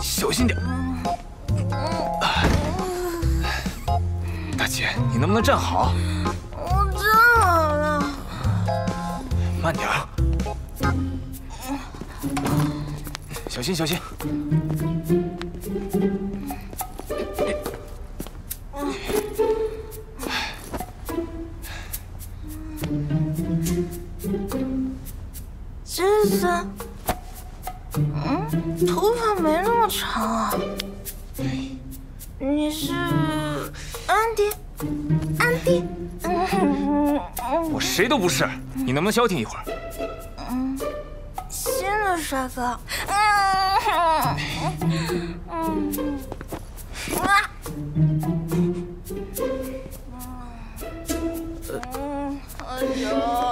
小心点。大姐，你能不能站好？我站好了。慢点儿，小心小心。 头发没那么长啊！你是安迪？安迪？我谁都不是，你能不能消停一会儿？新的帅哥。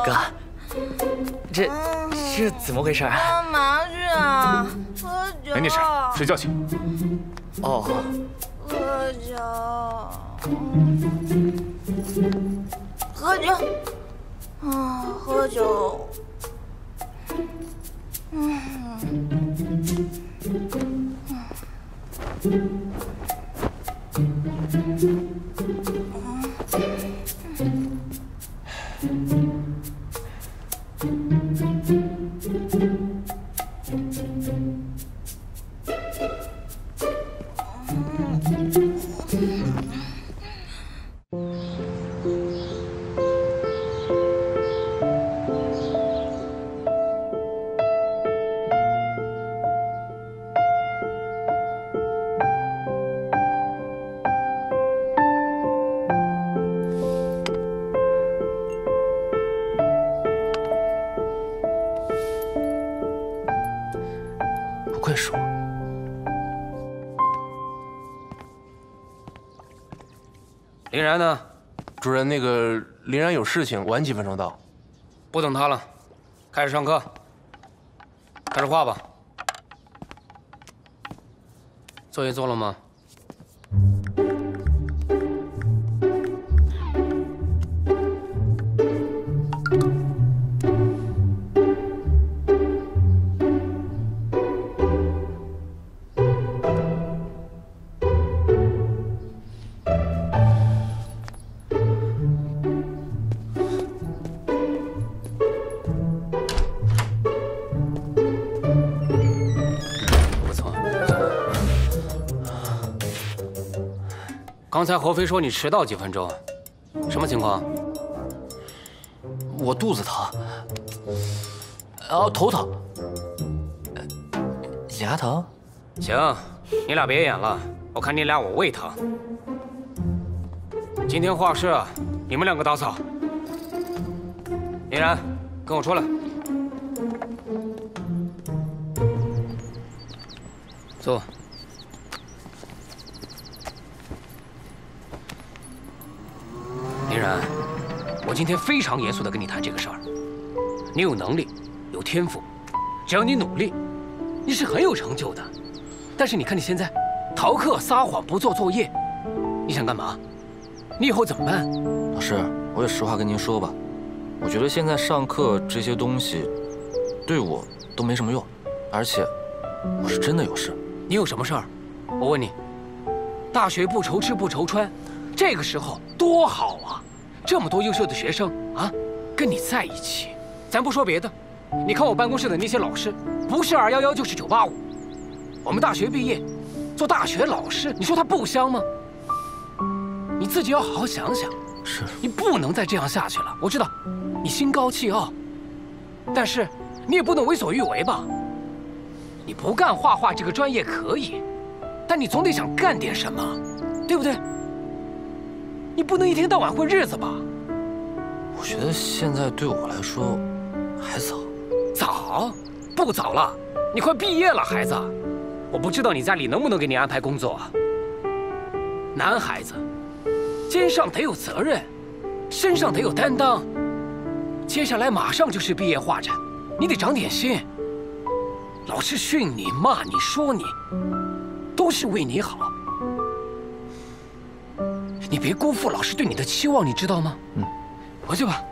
哥，这怎么回事啊？干嘛去啊？ 没你事，睡觉去。哦，喝酒。林然呢？主任，那个林然有事情，晚几分钟到。不等他了，开始上课。开始画吧。作业做了吗？刚才何飞说你迟到几分钟，什么情况？我肚子疼，头疼，牙疼。行，你俩别演了，我看你俩我胃疼。今天画室你们两个打扫。林然，跟我出来。坐。 林然，我今天非常严肃地跟你谈这个事儿。你有能力，有天赋，只要你努力，你是很有成就的。但是你看你现在，逃课、撒谎、不做作业，你想干嘛？你以后怎么办？老师，我有实话跟您说吧，我觉得现在上课这些东西，对我都没什么用，而且我是真的有事。你有什么事儿？我问你，大学不愁吃不愁穿，这个时候多好啊！ 这么多优秀的学生啊，跟你在一起，咱不说别的，你看我办公室的那些老师，不是211就是985。我们大学毕业，做大学老师，你说他不香吗？你自己要好好想想，是你不能再这样下去了。我知道，你心高气傲，但是你也不能为所欲为吧？你不干画画这个专业可以，但你总得想干点什么，对不对？ 你不能一天到晚混日子吧？我觉得现在对我来说还早。早？不早了，你快毕业了，孩子。我不知道你家里能不能给你安排工作啊。男孩子，肩上得有责任，身上得有担当。接下来马上就是毕业画展，你得长点心。老师训你、骂你、说你，都是为你好。 你别辜负老师对你的期望，你知道吗？嗯，回去吧。